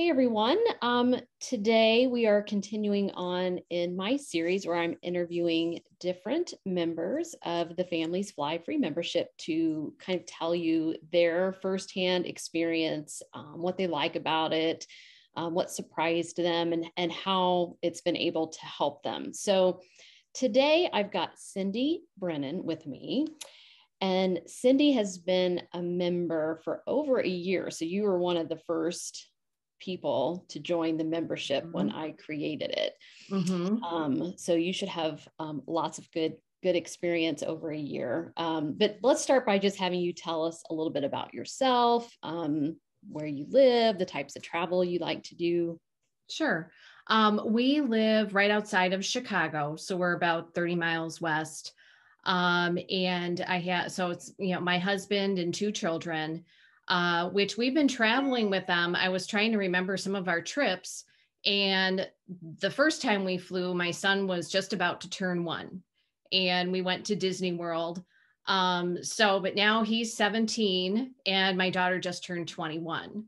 Hey everyone, today we are continuing on in my series where I'm interviewing different members of the Families Fly Free membership to kind of tell you their firsthand experience, what they like about it, what surprised them, and how it's been able to help them. So today I've got Cindy Brennan with me. And Cindy has been a member for over a year. So you were one of the first people to join the membership when I created it. So you should have lots of good experience over a year. But let's start by just having you tell us a little bit about yourself, where you live, the types of travel you like to do. Sure. We live right outside of Chicago. So we're about 30 miles west. And I have, so it's, you know, my husband and two children, which we've been traveling with them. I was trying to remember some of our trips. And the first time we flew, my son was just about to turn one and we went to Disney World. But now he's 17 and my daughter just turned 21.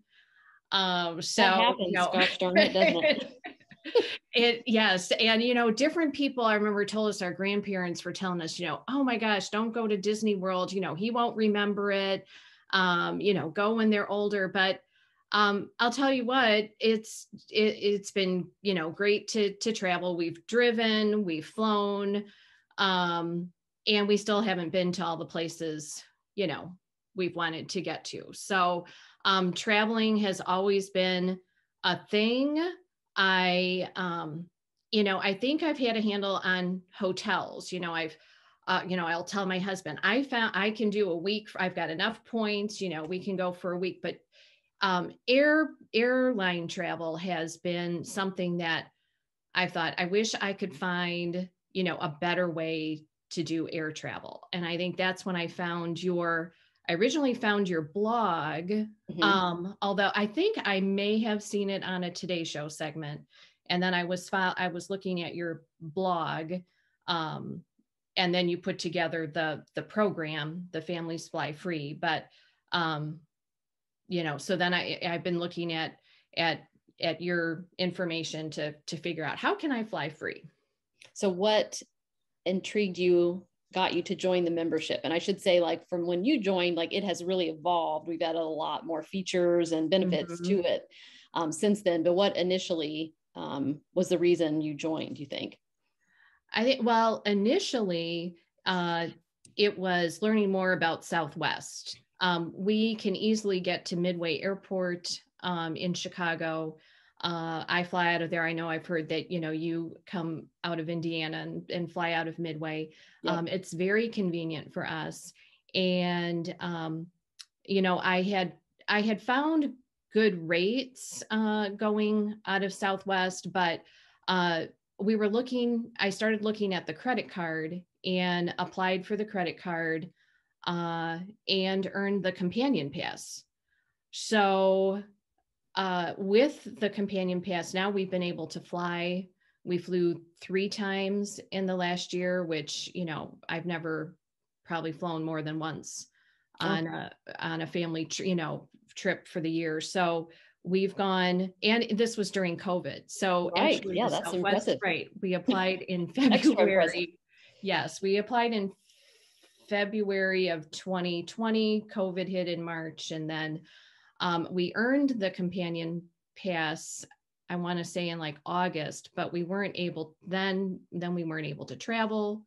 That happens, you know, gosh darn it, doesn't it? Yes. And, you know, different people, I remember told us, our grandparents were telling us, you know, oh my gosh, don't go to Disney World. You know, he won't remember it. You know, go when they're older, but, I'll tell you what, it's been, you know, great to travel. We've driven, we've flown, and we still haven't been to all the places, you know, we've wanted to get to. So, traveling has always been a thing. I think I've had a handle on hotels. You know, I'll tell my husband, I can do a week. I've got enough points, you know, we can go for a week, but, airline travel has been something that I thought, I wish I could find, you know, a better way to do air travel. And I think that's when I originally found your blog, although I think I may have seen it on a Today Show segment. And then I was looking at your blog, and then you put together the program, the Families Fly Free. But, you know, so then I've been looking at your information to figure out, how can I fly free? So what intrigued you, got you to join the membership? And I should say, like, from when you joined, like, it has really evolved. We've added a lot more features and benefits to it since then. But what initially was the reason you joined, you think? I think, well, initially, it was learning more about Southwest. We can easily get to Midway Airport in Chicago. I fly out of there. I know I've heard that, you know, you come out of Indiana and fly out of Midway. Yep. It's very convenient for us. And, you know, I had found good rates going out of Southwest, but I started looking at the credit card and applied for the credit card and earned the companion pass. So with the companion pass, now we've been able to fly. We flew 3 times in the last year, which, you know, I've never probably flown more than once on a family trip for the year. So we've gone, and this was during COVID. So right. Actually, yeah, that's impressive. Right. We applied in February. Yes. We applied in February of 2020, COVID hit in March. And then, we earned the companion pass, I want to say in like August, but we weren't able to travel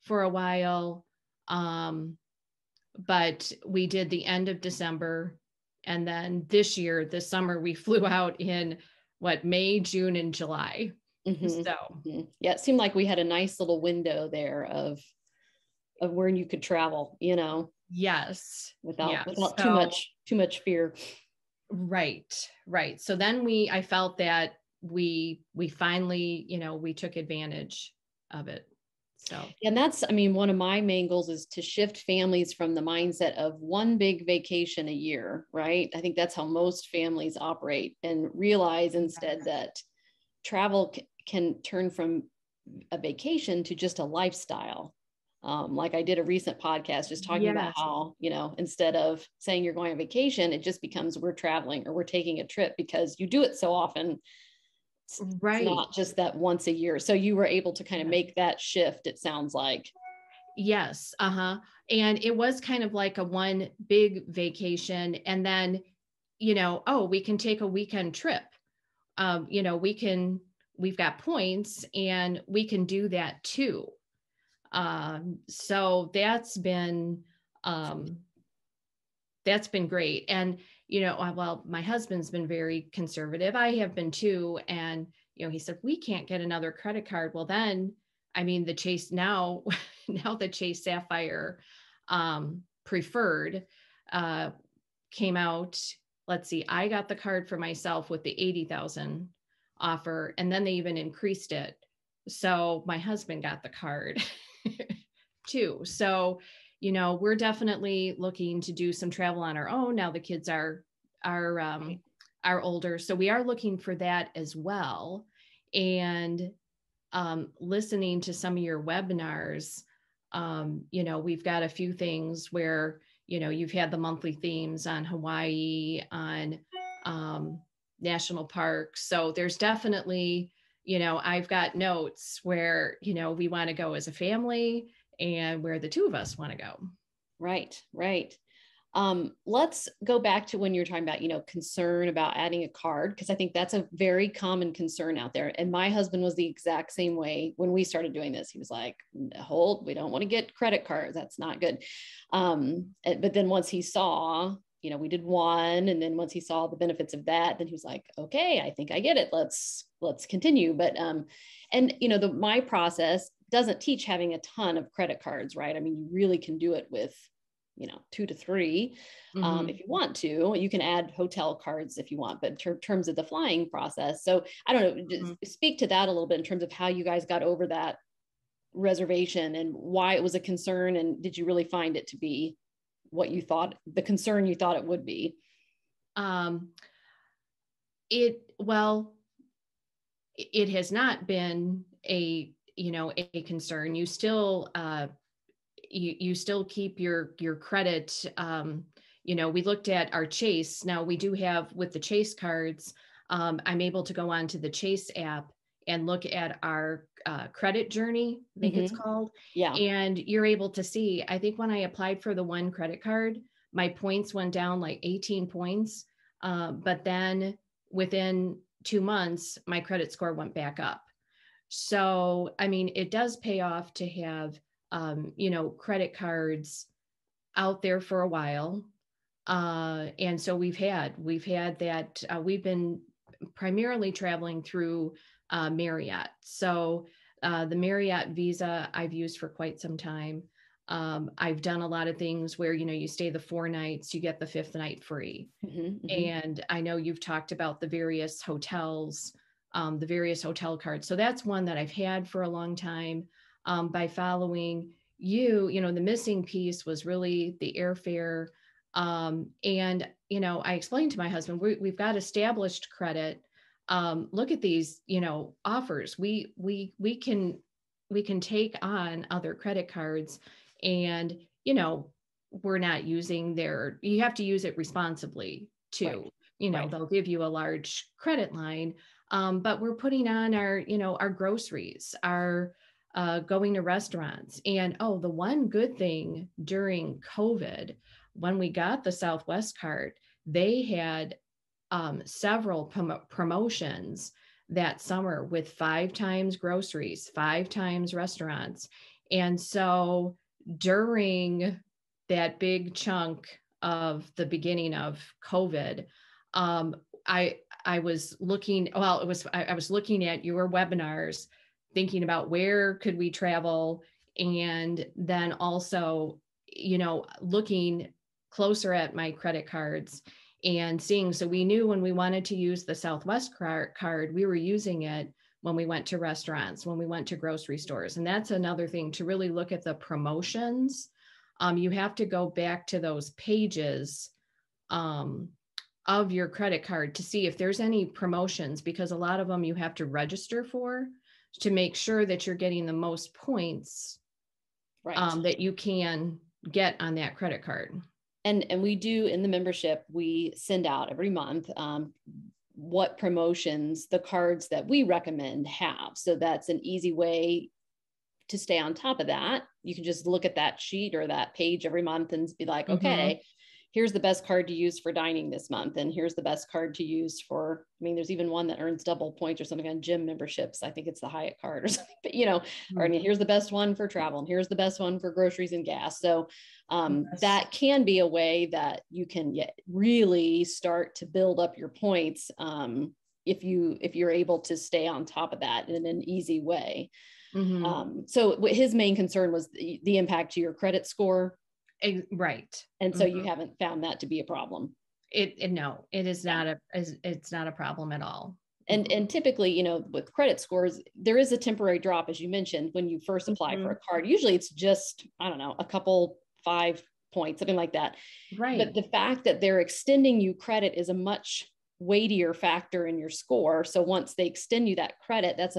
for a while. But we did the end of December. And then this year, this summer, we flew out in May, June, and July. Yeah, it seemed like we had a nice little window there of where you could travel, you know. Yes. Without too much fear. Right. So then I felt that we finally, you know, we took advantage of it. So, and that's, I mean, one of my main goals is to shift families from the mindset of one big vacation a year, right? I think that's how most families operate, and realize instead that travel can turn from a vacation to just a lifestyle. Like I did a recent podcast just talking about how, you know, instead of saying you're going on vacation, it just becomes we're traveling or we're taking a trip because you do it so often. Right. It's not just that once a year. So you were able to kind of make that shift, it sounds like. Yes. Uh-huh. And it was kind of like a one big vacation. And then, you know, oh, we can take a weekend trip. You know, we've got points and we can do that too. So that's been great. And, you know, well, my husband's been very conservative. I have been too. And, you know, he said, we can't get another credit card. Well, then, I mean, the Chase now the Chase Sapphire, preferred, came out. Let's see, I got the card for myself with the 80,000 offer, and then they even increased it. So my husband got the card too. So, you know, we're definitely looking to do some travel on our own. Now the kids are older. So we are looking for that as well. And, listening to some of your webinars, you know, we've got a few things where, you know, you've had the monthly themes on Hawaii, on, national parks. So there's definitely, you know, I've got notes where, you know, we want to go as a family and where the two of us want to go. Right, right. Let's go back to when you're talking about, you know, concern about adding a card, because I think that's a very common concern out there. And my husband was the exact same way when we started doing this. He was like, hold, we don't want to get credit cards. That's not good. But then once he saw, you know, we did one, and then once he saw the benefits of that, then he was like, okay, I think I get it. Let's continue. But, and you know, my process doesn't teach having a ton of credit cards, right? I mean, you really can do it with, you know, 2 to 3, if you want to. You can add hotel cards if you want, but in terms of the flying process. So I don't know, just speak to that a little bit in terms of how you guys got over that reservation and why it was a concern. And did you really find it to be what you thought, the concern you thought it would be? It has not been a concern. You still, you still keep your credit. You know, we looked at our Chase. Now we do have with the Chase cards, I'm able to go onto the Chase app and look at our credit journey, I think it's called. Yeah. And you're able to see, I think when I applied for the one credit card, my points went down like 18 points. But then within 2 months, my credit score went back up. So, I mean, it does pay off to have, you know, credit cards out there for a while. And so we've had that, we've been primarily traveling through Marriott. So the Marriott Visa I've used for quite some time. I've done a lot of things where, you know, you stay the 4 nights, you get the 5th night free. And I know you've talked about the various hotels, the various hotel cards. So that's one that I've had for a long time. By following you, you know, the missing piece was really the airfare. And, you know, I explained to my husband, we've got established credit. Look at these, you know, offers. We can take on other credit cards, and, you know, we're not using you have to use it responsibly too. Right. You know, right. They'll give you a large credit line. But we're putting on our, you know, our groceries, our, going to restaurants. And, oh, the one good thing during COVID, when we got the Southwest card, they had, several promotions that summer with 5 times groceries, 5 times restaurants. And so during that big chunk of the beginning of COVID, I was looking at your webinars, thinking about where could we travel, and then also, you know, looking closer at my credit cards and seeing. So we knew when we wanted to use the Southwest card, we were using it when we went to restaurants, when we went to grocery stores. And that's another thing to really look at the promotions. You have to go back to those pages of your credit card to see if there's any promotions, because a lot of them you have to register for to make sure that you're getting the most points right. That you can get on that credit card. And we do in the membership, we send out every month what promotions the cards that we recommend have. So that's an easy way to stay on top of that. You can just look at that sheet or that page every month and be like, okay, here's the best card to use for dining this month. And here's the best card to use for, I mean, there's even one that earns double points or something on gym memberships. I think it's the Hyatt card or something, but you know, or I mean, here's the best one for travel and here's the best one for groceries and gas. So that can be a way that you can really start to build up your points if you're able to stay on top of that in an easy way. So his main concern was the impact to your credit score. Right. And so you haven't found that to be a problem. No, it's not a problem at all. And typically, you know, with credit scores, there is a temporary drop, as you mentioned, when you first apply for a card. Usually it's just, I don't know, a couple, 5 points, something like that. Right. But the fact that they're extending you credit is a much weightier factor in your score. So once they extend you that credit, that's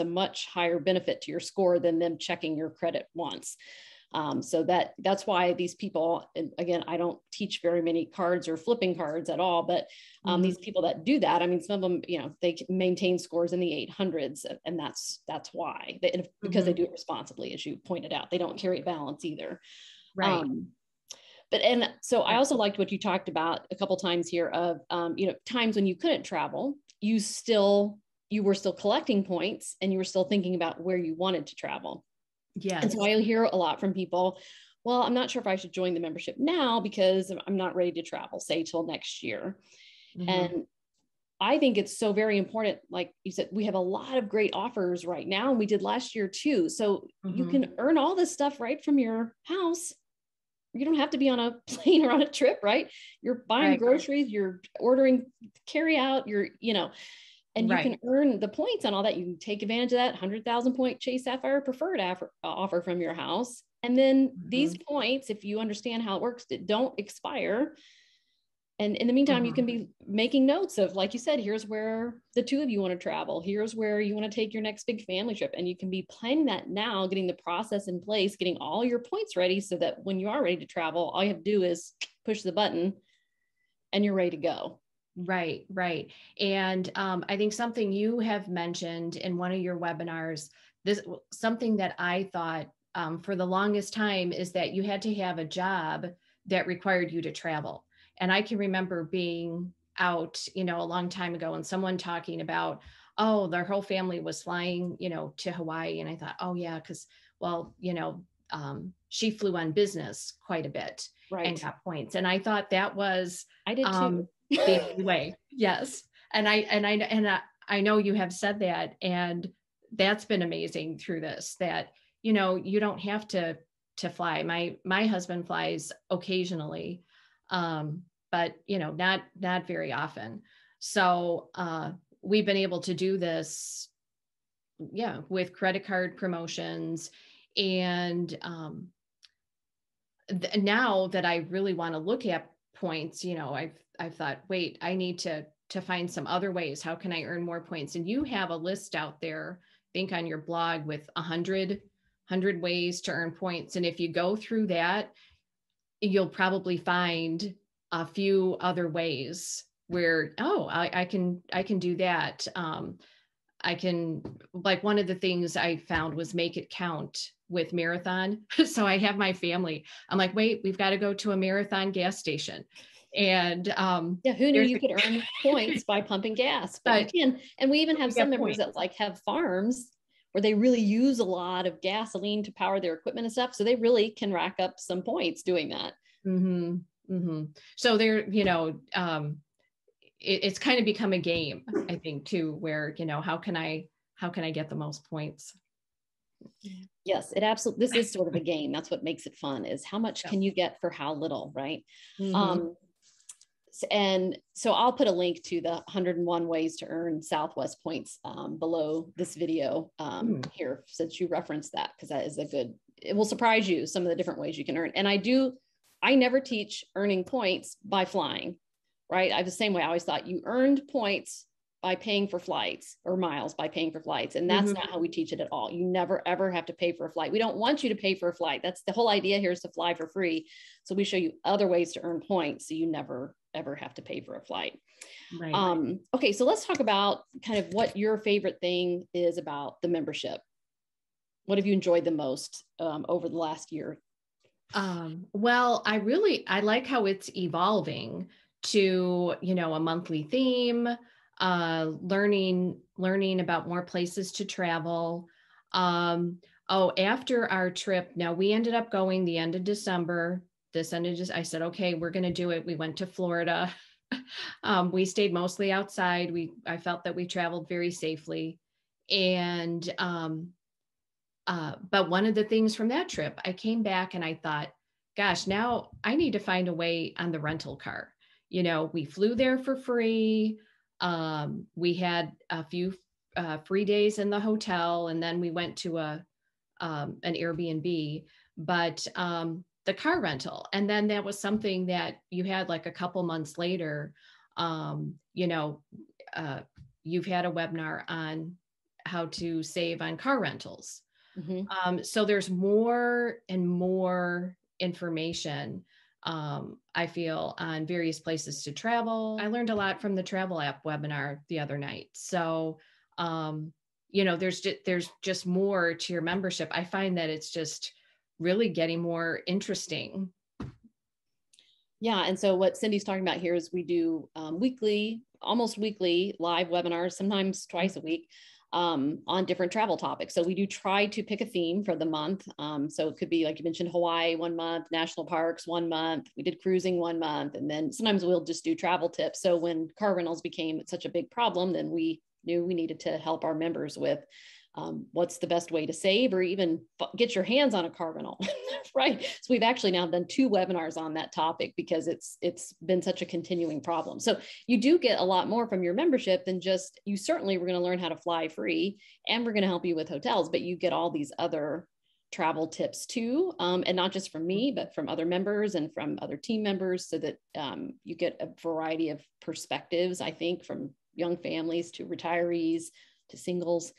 a much higher benefit to your score than them checking your credit once. So that's why these people, and again, I don't teach very many cards or flipping cards at all, but these people that do that, I mean, some of them, you know, they maintain scores in the 800s, and that's why because they do it responsibly, as you pointed out. They don't carry a balance either. Right. So I also liked what you talked about a couple times here of, you know, times when you couldn't travel, you were still collecting points and you were still thinking about where you wanted to travel. Yeah. And so I hear a lot from people, well, I'm not sure if I should join the membership now because I'm not ready to travel, say till next year. And I think it's so very important. Like you said, we have a lot of great offers right now, and we did last year too. So you can earn all this stuff right from your house. You don't have to be on a plane or on a trip, right? You're buying groceries, you're ordering carry out, and you can earn the points on all that. You can take advantage of that 100,000 point Chase Sapphire preferred offer from your house. And then these points, if you understand how it works, that don't expire. And in the meantime, you can be making notes of, like you said, here's where the two of you want to travel. Here's where you want to take your next big family trip. And you can be planning that now, getting the process in place, getting all your points ready so that when you are ready to travel, all you have to do is push the button and you're ready to go. Right. Right. And I think something you have mentioned in one of your webinars, something that I thought for the longest time is that you had to have a job that required you to travel. And I can remember being out, you know, a long time ago and someone talking about, oh, their whole family was flying, you know, to Hawaii. And I thought, oh yeah, she flew on business quite a bit and got points. And I thought that was, I did too. The only way. Yes. And I know you have said that, and that's been amazing through this, that, you know, you don't have to fly. My husband flies occasionally, but you know, not very often. So, we've been able to do this, with credit card promotions and, now that I really want to look at points, you know, I've thought, wait, I need to find some other ways. How can I earn more points? And you have a list out there, I think on your blog, with 100 ways to earn points. And if you go through that, you'll probably find a few other ways where, I can do that. One of the things I found was make it count with marathon. So I have my family, I'm like, wait, we've got to go to a marathon gas station. And who knew you could earn points by pumping gas, but you can. And we even have some members that like have farms where they really use a lot of gasoline to power their equipment and stuff. So they really can rack up some points doing that. So they're, you know, it's kind of become a game, I think, too, where, you know, how can I get the most points? Yes, it absolutely, this is sort of a game. That's what makes it fun, is how much can you get for how little, right? And so I'll put a link to the 101 ways to earn Southwest points below this video here, since you referenced that, because that is it will surprise you some of the different ways you can earn. And I never teach earning points by flying, right? I the same way I always thought you earned points by paying for flights or miles by paying for flights. And that's not how we teach it at all. You never, ever have to pay for a flight. We don't want you to pay for a flight. That's the whole idea here, is to fly for free. So we show you other ways to earn points, so you never, ever have to pay for a flight. Right. Okay. So let's talk about kind of what your favorite thing is about the membership. What have you enjoyed the most over the last year? Well, I like how it's evolving to, you know, a monthly theme, learning about more places to travel. After our trip, now we ended up going the end of December. I said, okay, we're going to do it. We went to Florida. We stayed mostly outside. I felt that we traveled very safely. And, but one of the things from that trip, I came back and I thought, gosh, now I need to find a way on the rental car. You know, we flew there for free. We had a few free days in the hotel, and then we went to an Airbnb, but the car rental. And then that was something that you had like a couple months later, you've had a webinar on how to save on car rentals. So there's more and more information, I feel, on various places to travel. I learned a lot from the travel app webinar the other night. So, there's just more to your membership. I find that it's just really getting more interesting. Yeah. And so what Cindy's talking about here is we do almost weekly live webinars, sometimes twice a week, on different travel topics. So we do try to pick a theme for the month. So it could be, like you mentioned, Hawaii 1 month, national parks 1 month, we did cruising 1 month, and then sometimes we'll just do travel tips. So when car rentals became such a big problem, then we knew we needed to help our members with what's the best way to save or even get your hands on a car rental, right? So we've actually now done 2 webinars on that topic because it's been such a continuing problem. So you do get a lot more from your membership than just, you certainly were going to learn how to fly free, and we're going to help you with hotels, but you get all these other travel tips too. And not just from me, but from other members and from other team members, so that you get a variety of perspectives, I think, from young families to retirees to singles.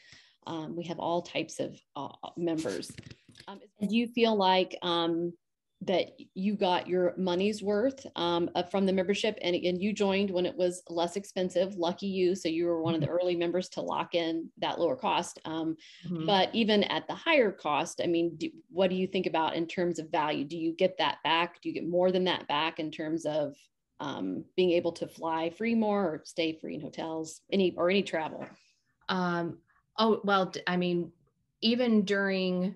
We have all types of members. Do you feel like that you got your money's worth from the membership, and you joined when it was less expensive? Lucky you. So you were one of the early members to lock in that lower cost. But even at the higher cost, I mean, what do you think about in terms of value? Do you get that back? Do you get more than that back in terms of being able to fly free more or stay free in hotels, any travel? Even during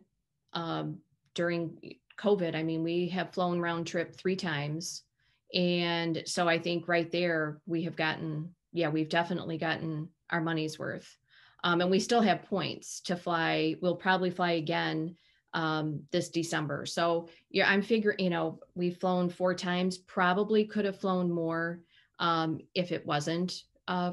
COVID, we have flown round trip 3 times. And so I think right there, we've definitely gotten our money's worth. And we still have points to fly. We'll probably fly again this December. So yeah, I'm figuring, we've flown 4 times, probably could have flown more if it wasn't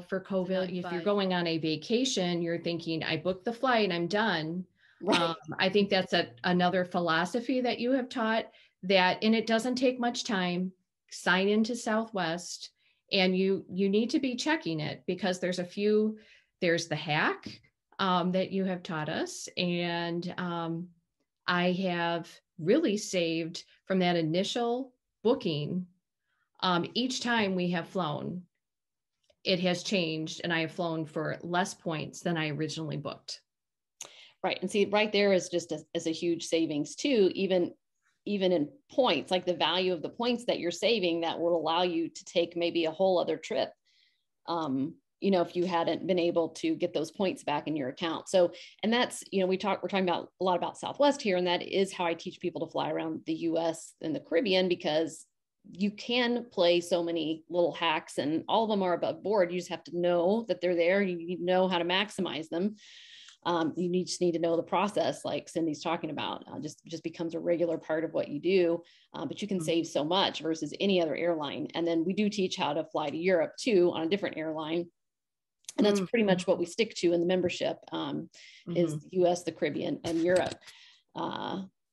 for COVID. If you're going on a vacation, you're thinking, I booked the flight, I'm done. Right. I think that's another philosophy that you have taught, that, and it doesn't take much time, sign into Southwest, and you need to be checking it, because there's the hack that you have taught us. And I have really saved from that initial booking. Each time we have flown, it has changed, and I have flown for less points than I originally booked. Right. And see, right there is just a huge savings too, even in points, like the value of the points that you're saving, that will allow you to take maybe a whole other trip. If you hadn't been able to get those points back in your account. So, and that's, we're talking about a lot about Southwest here, and that is how I teach people to fly around the US and the Caribbean, because you can play so many little hacks, and all of them are above board. You just have to know that they're there. You know how to maximize them. You just need to know the process, like Cindy's talking about, just becomes a regular part of what you do, but you can save so much versus any other airline. And then we do teach how to fly to Europe too, on a different airline. And that's pretty much what we stick to in the membership, is the US, the Caribbean, and Europe.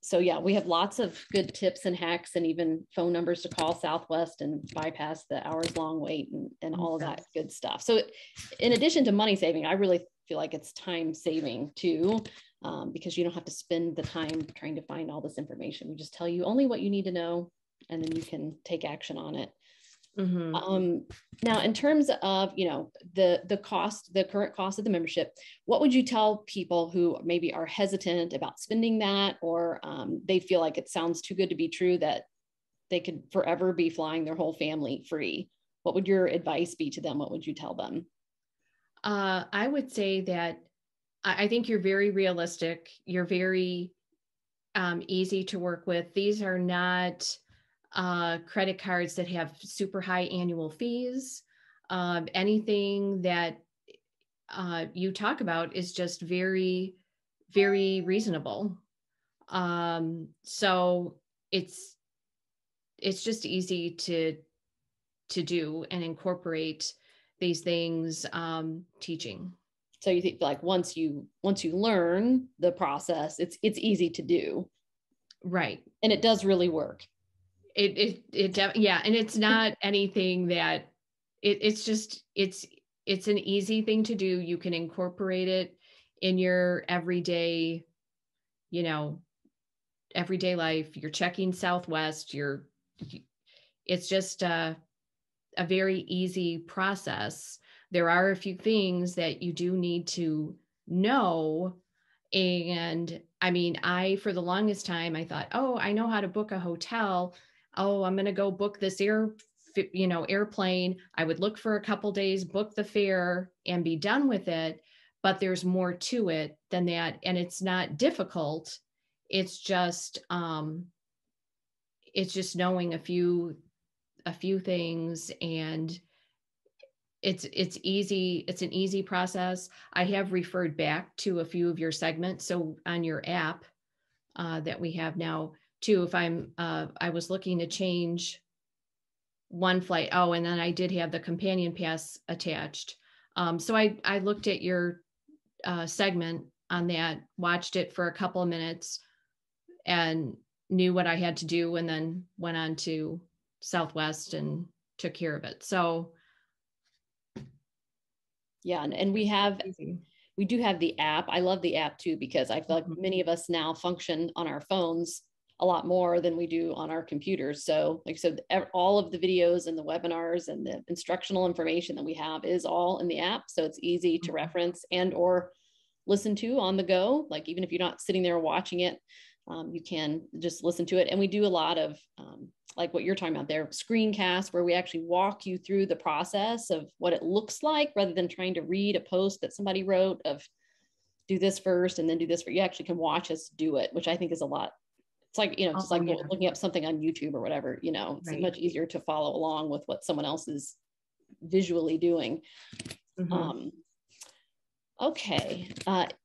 So yeah, we have lots of good tips and hacks and even phone numbers to call Southwest and bypass the hours long wait and all of that good stuff. So in addition to money saving, I really feel like it's time saving too, because you don't have to spend the time trying to find all this information. We just tell you only what you need to know, and then you can take action on it. Mm-hmm. Now, in terms of, you know, the cost, the current cost of the membership, what would you tell people who maybe are hesitant about spending that, or they feel like it sounds too good to be true that they could forever be flying their whole family free? What would your advice be to them? What would you tell them? I would say that I think you're very realistic. You're very easy to work with. These are not credit cards that have super high annual fees. Anything that you talk about is just very, very reasonable. So it's just easy to do and incorporate these things teaching. So you think like once you learn the process, it's easy to do. Right. And it does really work. Yeah. And it's not anything that it's an easy thing to do. You can incorporate it in your everyday, you know, everyday life. You're checking Southwest, it's just a very easy process. There are a few things that you do need to know. And I mean, for the longest time, I thought, oh, I know how to book a hotel. Oh, I'm going to go book this airplane. I would look for a couple days, book the fare, and be done with it. But there's more to it than that. And it's not difficult. It's just knowing a few things, and it's easy. It's an easy process. I have referred back to a few of your segments. So on your app that we have now, too, if I was looking to change one flight. Oh, and then I did have the companion pass attached. So I looked at your segment on that, watched it for a couple of minutes and knew what I had to do. And then went on to Southwest and took care of it. So. Yeah. And we do have the app. I love the app too, because I feel like many of us now function on our phones a lot more than we do on our computers. So like I said, all of the videos and the webinars and the instructional information that we have is all in the app. So it's easy to reference and or listen to on the go. Like even if you're not sitting there watching it, you can just listen to it. And we do a lot of like what you're talking about there, screencasts, where we actually walk you through the process of what it looks like rather than trying to read a post that somebody wrote of do this first and then do this. You actually can watch us do it, which I think is a lot. It's like, you know, just looking up something on YouTube or whatever, you know, it's much easier to follow along with what someone else is visually doing. Mm-hmm. Okay.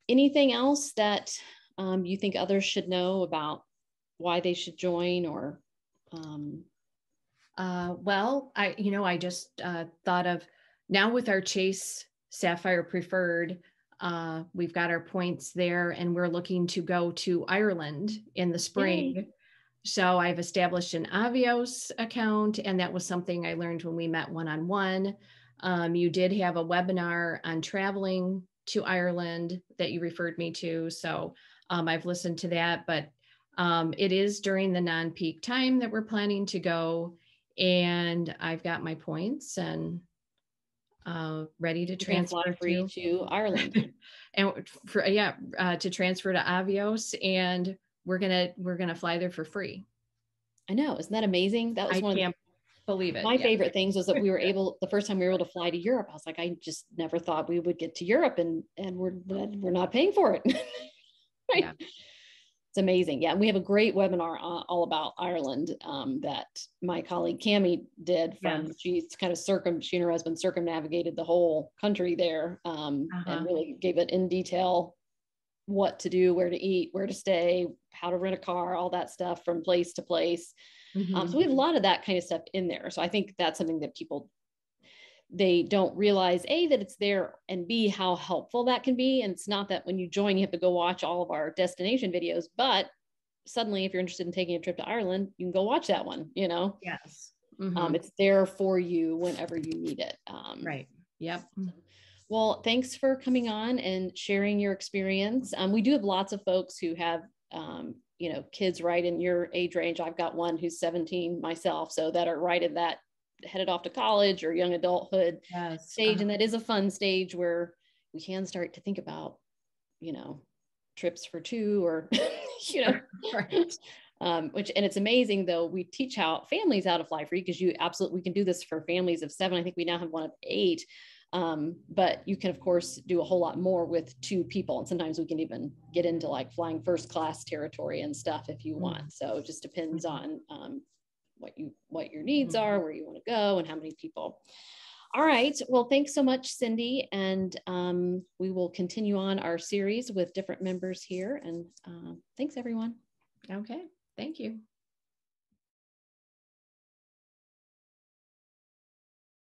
Anything else that you think others should know about why they should join or? Well, I just thought of now with our Chase Sapphire Preferred, we've got our points there and we're looking to go to Ireland in the spring. Yay. So I've established an Avios account, and that was something I learned when we met one-on-one. You did have a webinar on traveling to Ireland that you referred me to. So I've listened to that, but it is during the non-peak time that we're planning to go, and I've got my points and ready to transfer free to Ireland and to transfer to Avios, and we're gonna fly there for free. I know, isn't that amazing? That was one of my favorite things was that we were able, the first time we were able to fly to Europe, I was like, I just never thought we would get to Europe, and we're not paying for it. Right. Yeah. It's amazing. Yeah. And we have a great webinar all about Ireland that my colleague Cammie did from, she's kind of she and her husband circumnavigated the whole country there and really gave it in detail what to do, where to eat, where to stay, how to rent a car, all that stuff from place to place. Mm-hmm. So we have a lot of that kind of stuff in there. So I think that's something that people, they don't realize A, that it's there, and B, how helpful that can be. And it's not that when you join, you have to go watch all of our destination videos, but suddenly, if you're interested in taking a trip to Ireland, you can go watch that one, you know? Yes. Mm-hmm. It's there for you whenever you need it. Right. Yep. Well, thanks for coming on and sharing your experience. We do have lots of folks who have, you know, kids right in your age range. I've got one who's 17 myself, so that are right in that headed off to college or young adulthood stage. And that is a fun stage where we can start to think about, you know, trips for two or, you know, right. Which, and it's amazing though, we teach how families how to fly free, because you absolutely, we can do this for families of 7. I think we now have one of 8, but you can of course do a whole lot more with 2 people. And sometimes we can even get into like flying first class territory and stuff if you want. So it just depends on, what your needs are, where you want to go, and how many people. All right. Well, thanks so much, Cindy. And we will continue on our series with different members here. And thanks, everyone. Okay. Thank you.